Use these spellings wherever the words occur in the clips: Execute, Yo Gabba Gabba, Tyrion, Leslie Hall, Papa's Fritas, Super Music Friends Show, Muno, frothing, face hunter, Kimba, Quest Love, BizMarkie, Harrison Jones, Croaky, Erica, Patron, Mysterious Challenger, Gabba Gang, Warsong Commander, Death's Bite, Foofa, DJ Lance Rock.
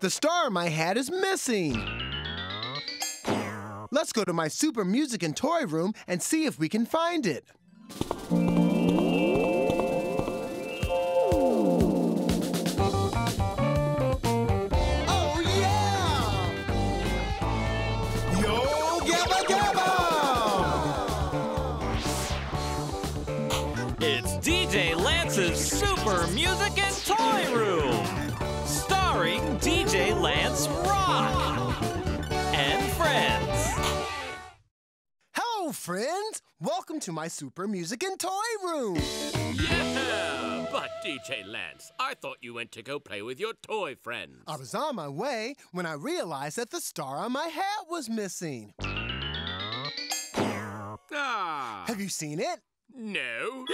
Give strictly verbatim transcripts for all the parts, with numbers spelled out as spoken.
The star my hat is missing. Let's go to my Super Music and Toy Room and see if we can find it. Oh, yeah! Yo Gabba Gabba! It's D J Lance's Super Music and Toy Room, starring D J Lance Rock and friends. Hello, friends. Welcome to my Super Music and Toy Room! Yeah! But, D J Lance, I thought you went to go play with your toy friends. I was on my way when I realized that the star on my hat was missing. Ah! Have you seen it? No.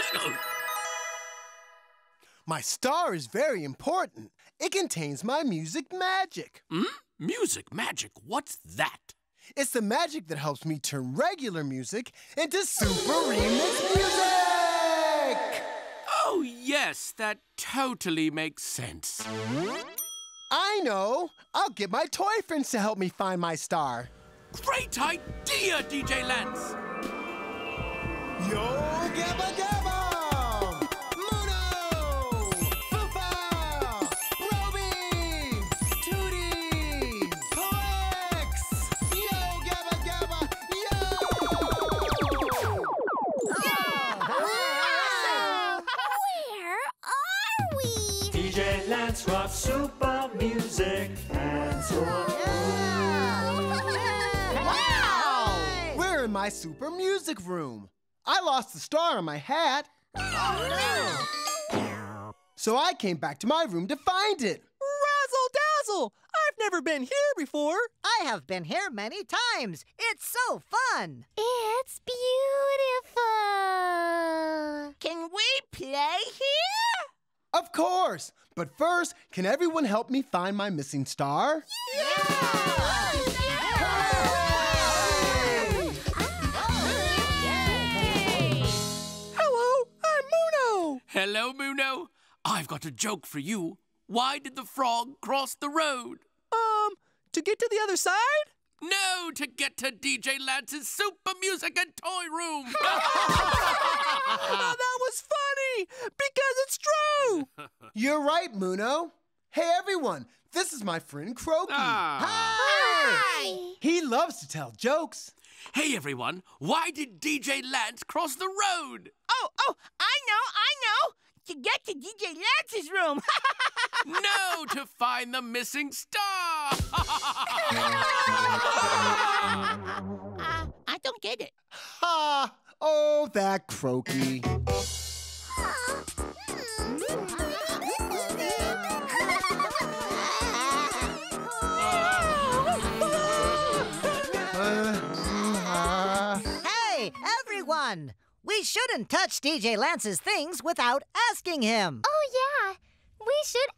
My star is very important. It contains my music magic. Hmm? Music magic? What's that? It's the magic that helps me turn regular music into super remix music! Oh, yes, that totally makes sense. I know. I'll get my toy friends to help me find my star. Great idea, D J Lance! Yo Gabba Gabba! Rock Super Music and Toy. Wow! We're in my Super Music Room. I lost the star on my hat. Oh, no. So I came back to my room to find it. Razzle-dazzle! I've never been here before. I have been here many times. It's so fun. It's beautiful. Can we play here? Of course! But first, can everyone help me find my missing star? Yeah! Hello, I'm Muno! Hello, Muno. I've got a joke for you. Why did the frog cross the road? Um, to get to the other side? No, to get to D J Lance's Super Music and Toy Room! Oh, that was funny! Because it's true! You're right, Muno. Hey, everyone, this is my friend Croaky. Ah. Hi! Hi! He loves to tell jokes. Hey, everyone, why did D J Lance cross the road? Oh, oh, I know, I know! To get to D J Lance's room! No, to find the missing star! uh, I don't get it. Ha! Oh, that Croaky. Hey, everyone! We shouldn't touch D J Lance's things without asking him. Oh, yeah. We should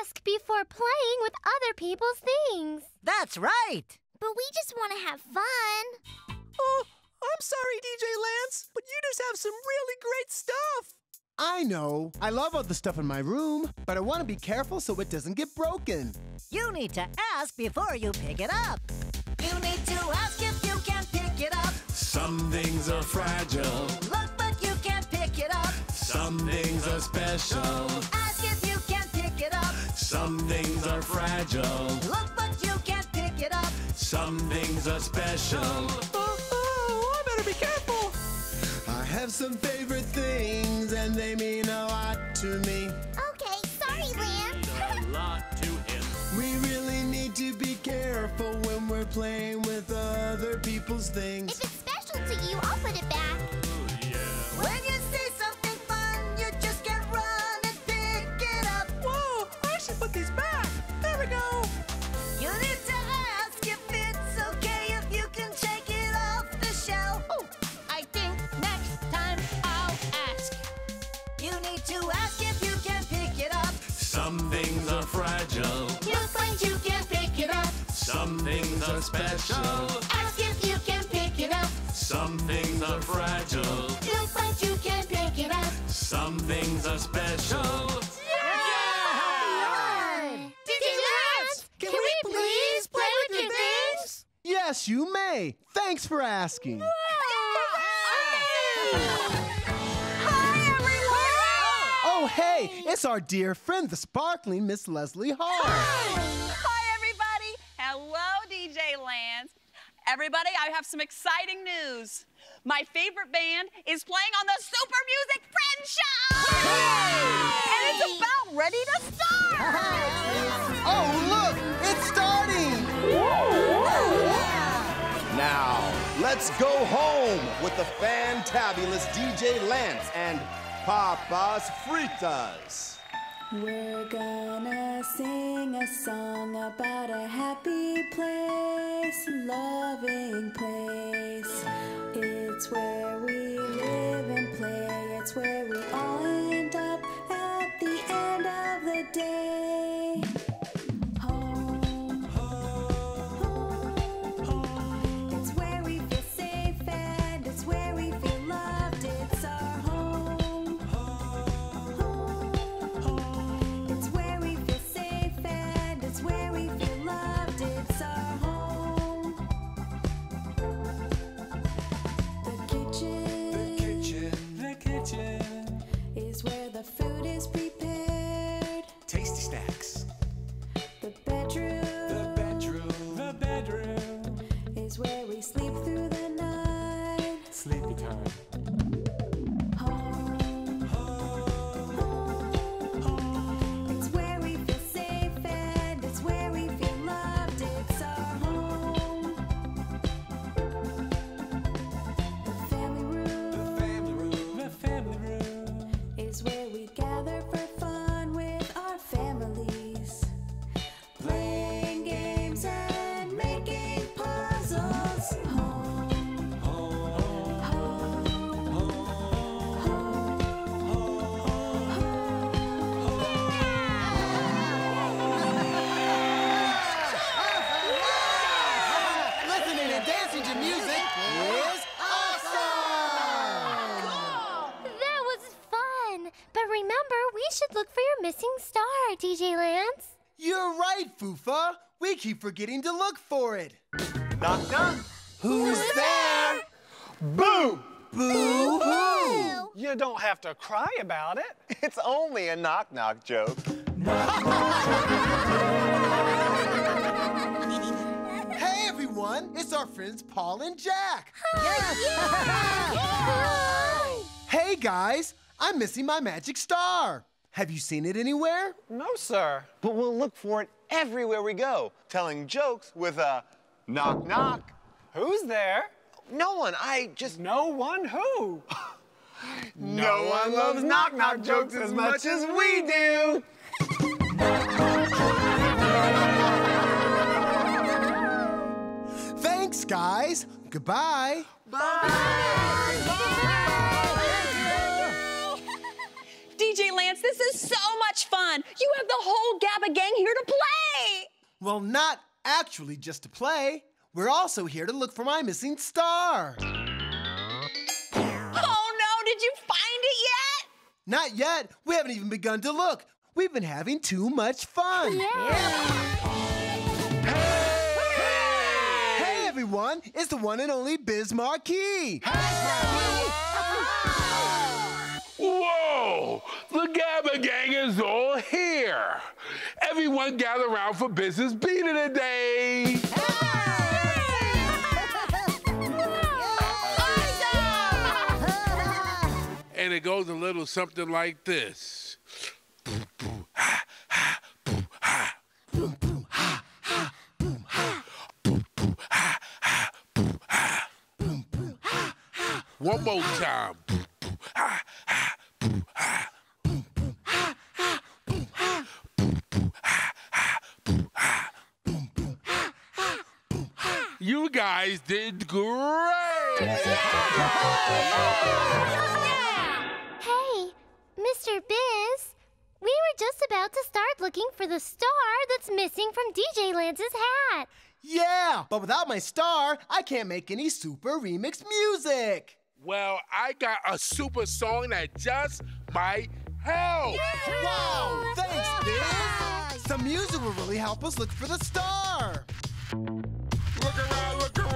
ask before playing with other people's things. That's right. But we just want to have fun. Oh, I'm sorry, D J Lance, but you just have some really great stuff. I know. I love all the stuff in my room, but I want to be careful so it doesn't get broken. You need to ask before you pick it up. You need to ask if you can pick it up. Some things are fragile. Look, but you can't pick it up. Some things are special. Ask if you can pick it up. Some things are fragile. Look, but you can't pick it up. Some things are special. Oh, oh, I better be careful. I have some favorite things, and they mean a lot to me. Okay, sorry, Lance. They mean a lot to him. We really need to be careful when we're playing with other people's things. If it's to you, I'll put it back. Ooh, yeah. When you see something fun, you just can't run and pick it up. Whoa, I should put these back. There we go. You need to ask if it's okay if you can take it off the shelf. Oh, I think next time I'll ask. You need to ask if you can pick it up. Some things are fragile. You'll find you can't pick it up. Some things are special. Ask if you can pick it up. Some things are fragile. You'll find you can pick it up. Some things are special. Yeah! Yeah! D J Lance, can, can we Yes, you may. Thanks for asking. Wow. Hi, everyone. Oh, hey, it's our dear friend, the sparkling Miss Leslie Hall. Hi. Hi, everybody. Hello, D J Lance. Everybody, I have some exciting news. My favorite band is playing on the Super Music Friends Show! Hey! And it's about ready to start! Oh, look, it's starting! Now, let's go home with the fantabulous D J Lance and Papa's Fritas. We're gonna sing a song about a happy place, loving place. It's where we live and play, it's where we all end up at the end of the day. Foofa, we keep forgetting to look for it. Knock, knock. Who's, Who's there? there? Boo! Boo hoo! You don't have to cry about it. It's only a knock knock joke. Hey everyone, it's our friends Paul and Jack. Hi. Yeah. Yeah. Hey guys, I'm missing my magic star. Have you seen it anywhere? No, sir. But we'll look for it everywhere we go, telling jokes with a knock, knock. Who's there? No one, I just... No one who? no, no one loves knock, knock jokes as much as we do. Thanks, guys. Goodbye. Bye. Bye. D J Lance, this is so much fun. You have the whole Gabba Gang here to play. Well, not actually just to play. We're also here to look for my missing star. Oh no, did you find it yet? Not yet. We haven't even begun to look. We've been having too much fun. Yeah. Yeah. Hey! Hey! Hey, everyone. It's the one and only BizMarkie. Hey! Whoa! The Gabba Gang is all here! Everyone gather around for Business B today! Awesome! And it goes a little something like this. Boom, boom, ha, ha, boom, ha. Boom, boom, ha, ha, boom, ha. Boom, boom, ha, ha, boom, ha. Boom, boom, ha, ha. One more time. Boom, boom, ha. You guys did great! Yeah! Hey, Mister Biz, we were just about to start looking for the star that's missing from D J Lance's hat. Yeah, but without my star, I can't make any super remix music. Well, I got a super song that just might help. Yeah! Wow, thanks, Biz. Some music will really help us look for the star. Look around, look around.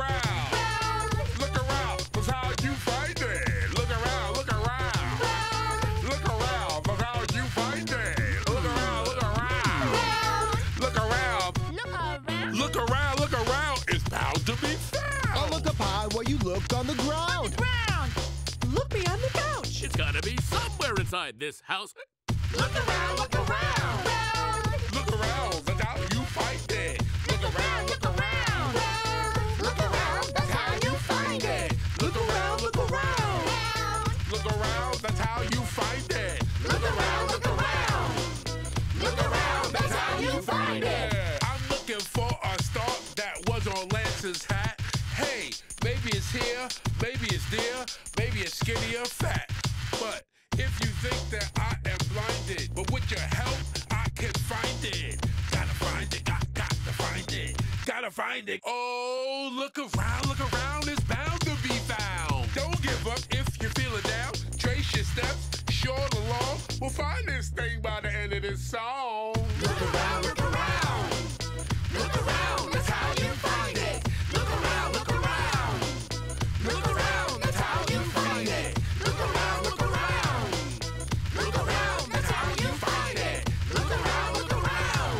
On the ground. On the ground. Look beyond the couch. It's gotta be somewhere inside this house. Look around, look around. Round. Look around, that's how you find it. Look around, look around. Round. Look around, that's how you find it. Look around, look around. Round. Look around, that's how you find it. Look around, look around. Look around, that's how you find it. I'm looking for a star that was on Lance's hat. Hey. Maybe it's here, maybe it's there, maybe it's skinny or fat. But if you think that I am blinded, but with your help, I can find it. Gotta find it, got, got to find it, gotta find it. Oh, look around, look around, it's bound to be found. Don't give up if you're feeling down. Trace your steps, short or long. We'll find this thing by the end of this song. Look around, look around, look around, that's how you find it. Look around, look around. Look around, that's how you find it. Look around, look around. Look around, that's how you find it. Look around, look around.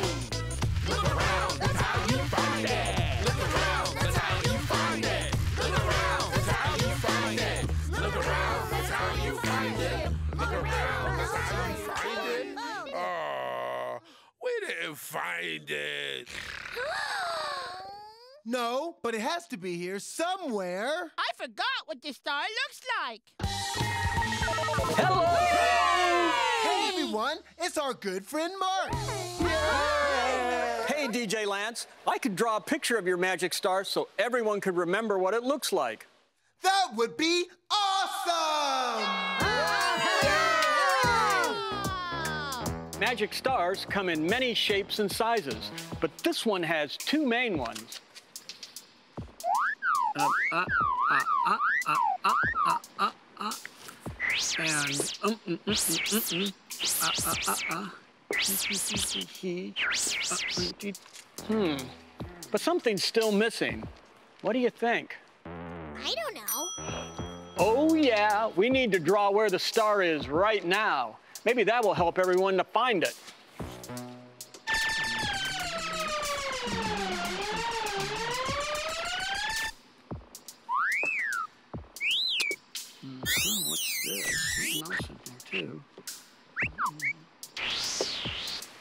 Look around, that's how you find it. Look around, that's how you find it. Look around, that's how you find it. Look around, that's how you find it. Look around, that's how you find it. Oh, we didn't find it. No, but it has to be here somewhere. I forgot what this star looks like. Hello! Hey, hey everyone, it's our good friend Mark. Hey. Hey, D J Lance, I could draw a picture of your magic star so everyone could remember what it looks like. That would be awesome! Yay! Magic stars come in many shapes and sizes, but this one has two main ones. Uh, uh, uh, uh, uh, uh, uh, uh, uh, and um, mm, mm, mm, mm, mm, uh, uh, uh, uh. Hmm. But something's still missing. What do you think? I don't know. Oh, yeah. We need to draw where the star is right now. Maybe that will help everyone to find it.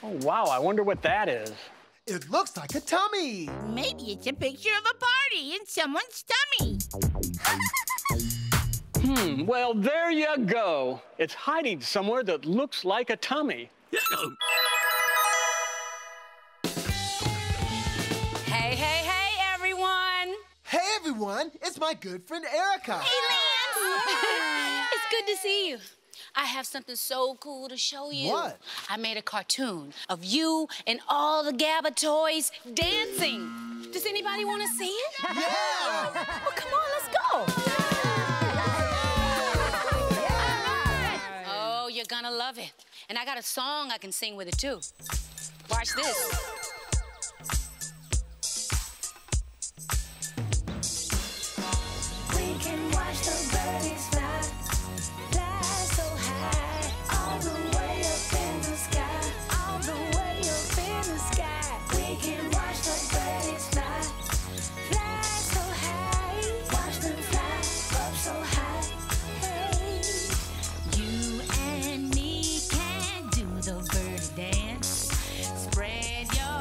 Oh, wow, I wonder what that is. It looks like a tummy. Maybe it's a picture of a party in someone's tummy. Hmm, well, there you go. It's hiding somewhere that looks like a tummy. Hey, hey, hey, everyone. Hey, everyone, it's my good friend Erica. Hey, Lance. It's good to see you. I have something so cool to show you. What? I made a cartoon of you and all the Gabba toys dancing. Does anybody want to see it? Yeah! Well, come on, let's go. Yeah. Oh, you're gonna love it. And I got a song I can sing with it, too. Watch this. Spread your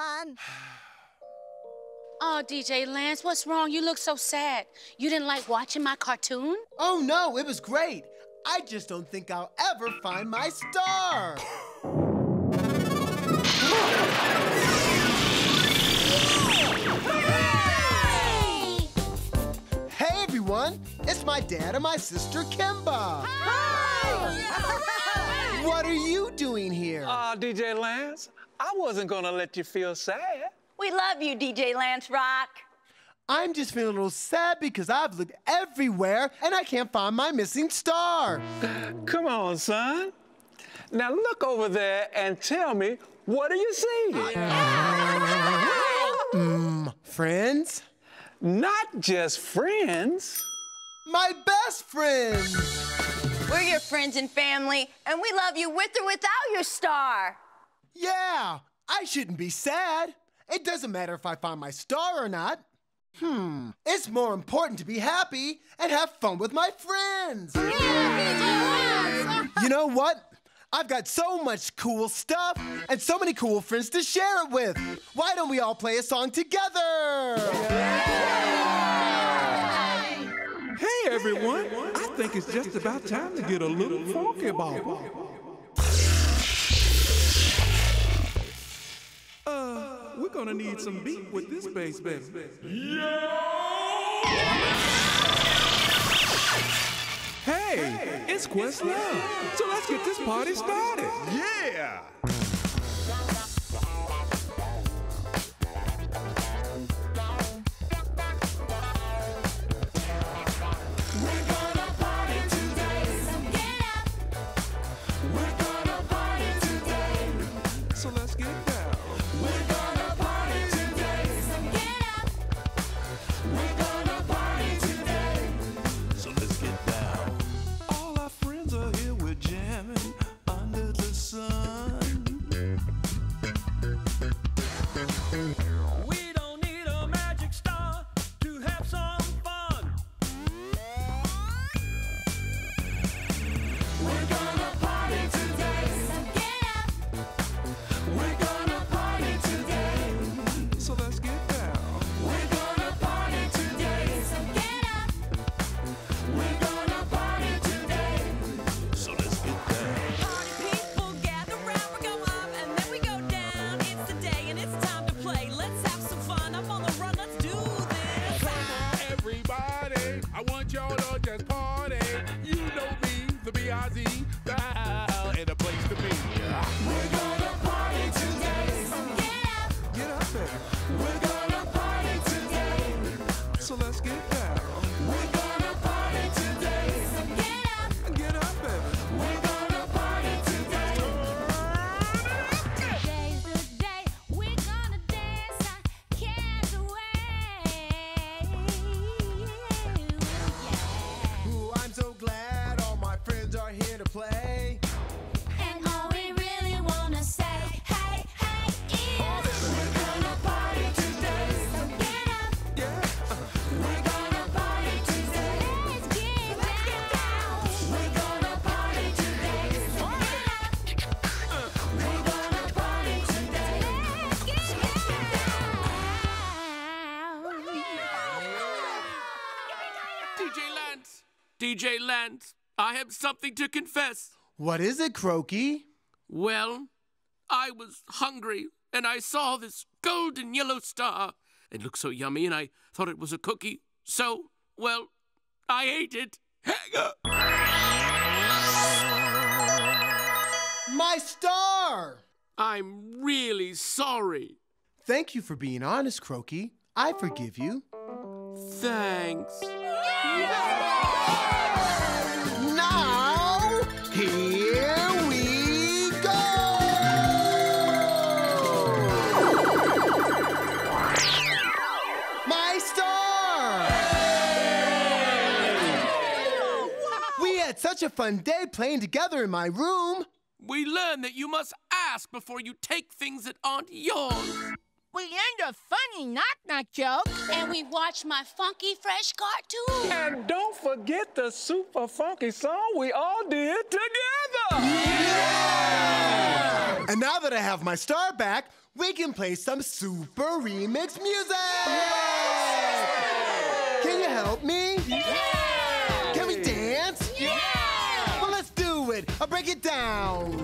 fun. Oh, D J Lance, what's wrong? You look so sad. You didn't like watching my cartoon? Oh, no, it was great. I just don't think I'll ever find my star. Hey, everyone. It's my dad and my sister, Kimba. Hi! What are you doing here? Aw, uh, D J Lance, I wasn't going to let you feel sad. We love you, D J Lance Rock. I'm just feeling a little sad because I've looked everywhere and I can't find my missing star. Come on, son. Now look over there and tell me, what do you see? mm, friends? Not just friends. My best friends. We're your friends and family, and we love you with or without your star. Yeah, I shouldn't be sad. It doesn't matter if I find my star or not. Hmm, it's more important to be happy and have fun with my friends. Yeah, you know what? I've got so much cool stuff and so many cool friends to share it with. Why don't we all play a song together? Yeah. Hey, everyone. I think it's just about time to get a little funky ball. Uh... We're gonna need some beat with this bass, bass, bass. Hey, it's Quest Love. So let's get this party started. Yeah! D J Lance, I have something to confess. What is it, Croaky? Well, I was hungry, and I saw this golden yellow star. It looked so yummy, and I thought it was a cookie. So, well, I ate it. My star! I'm really sorry. Thank you for being honest, Croaky. I forgive you. Thanks. Yeah! Here we go! My star! Hey! We had such a fun day playing together in my room. We learned that you must ask before you take things that aren't yours. We learned a funny knock-knock joke. And we watched my funky fresh cartoon. And don't forget the super funky song we all did together. Yeah! And now that I have my star back, we can play some super remix music! Yay! Can you help me? Yeah! Can we dance? Yeah! Well, let's do it. I'll break it down.